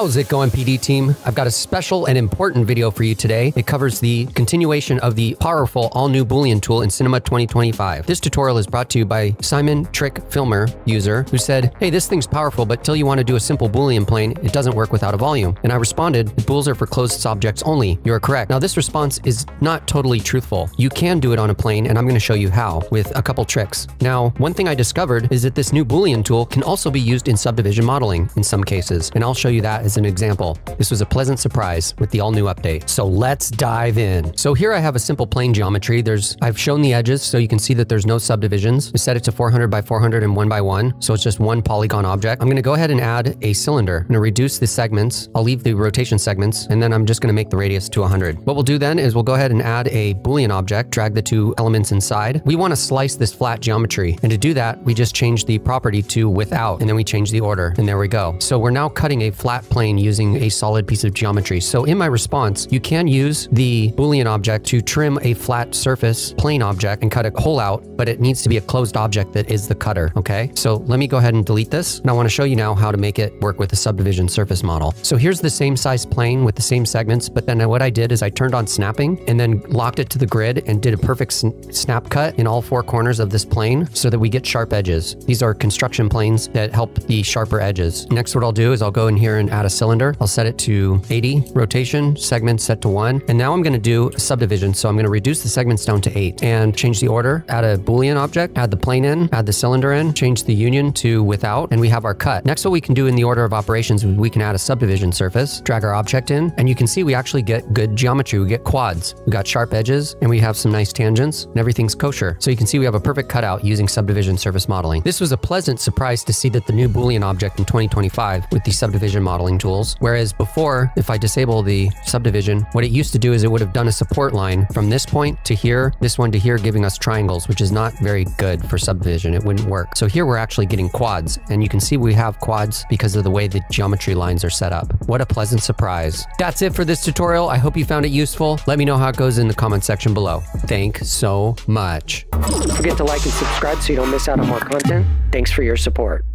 How's it going, PD team? I've got a special and important video for you today. It covers the continuation of the powerful all-new Boolean tool in Cinema 2025. This tutorial is brought to you by Simon Trick Filmer user who said, "Hey, this thing's powerful, but till you want to do a simple Boolean plane, it doesn't work without a volume." And I responded, "The bools are for closed objects only. You are correct." Now, this response is not totally truthful. You can do it on a plane, and I'm going to show you how with a couple tricks. Now, one thing I discovered is that this new Boolean tool can also be used in subdivision modeling in some cases, and I'll show you that as an example. This was a pleasant surprise with the all-new update. So let's dive in. So here I have a simple plane geometry. I've shown the edges so you can see that there's no subdivisions. I set it to 400 by 400 and 1 by 1, so it's just one polygon object. I'm going to go ahead and add a cylinder. I'm going to reduce the segments. I'll leave the rotation segments, and then I'm just going to make the radius to 100. What we'll do then is we'll go ahead and add a Boolean object, drag the two elements inside. We want to slice this flat geometry, and to do that, we just change the property to without, and then we change the order, and there we go. So we're now cutting a flat plane using a solid piece of geometry. So in my response, you can use the Boolean object to trim a flat surface plane object and cut a hole out, but it needs to be a closed object that is the cutter, okay? So let me go ahead and delete this, and I want to show you now how to make it work with the subdivision surface model. So here's the same size plane with the same segments, but then what I did is I turned on snapping and then locked it to the grid and did a perfect snap cut in all four corners of this plane so that we get sharp edges. These are construction planes that help the sharper edges. Next, what I'll do is I'll go in here and add a cylinder. I'll set it to 80, rotation, segments set to 1. And now I'm going to do a subdivision. So I'm going to reduce the segments down to 8 and change the order, add a Boolean object, add the plane in, add the cylinder in, change the union to without, and we have our cut. Next, what we can do in the order of operations, we can add a subdivision surface, drag our object in, and you can see we actually get good geometry. We get quads, we got sharp edges, and we have some nice tangents, and everything's kosher. So you can see we have a perfect cutout using subdivision surface modeling. This was a pleasant surprise to see that the new Boolean object in 2025 with the subdivision modeling tools, whereas before, if I disable the subdivision, what it used to do is it would have done a support line from this point to here, this one to here, giving us triangles, which is not very good for subdivision. It wouldn't work. So here we're actually getting quads, and you can see we have quads because of the way the geometry lines are set up. What a pleasant surprise. That's it for this tutorial. I hope you found it useful. Let me know how it goes in the comment section below. Thanks so much. Don't forget to like and subscribe so you don't miss out on more content. Thanks for your support.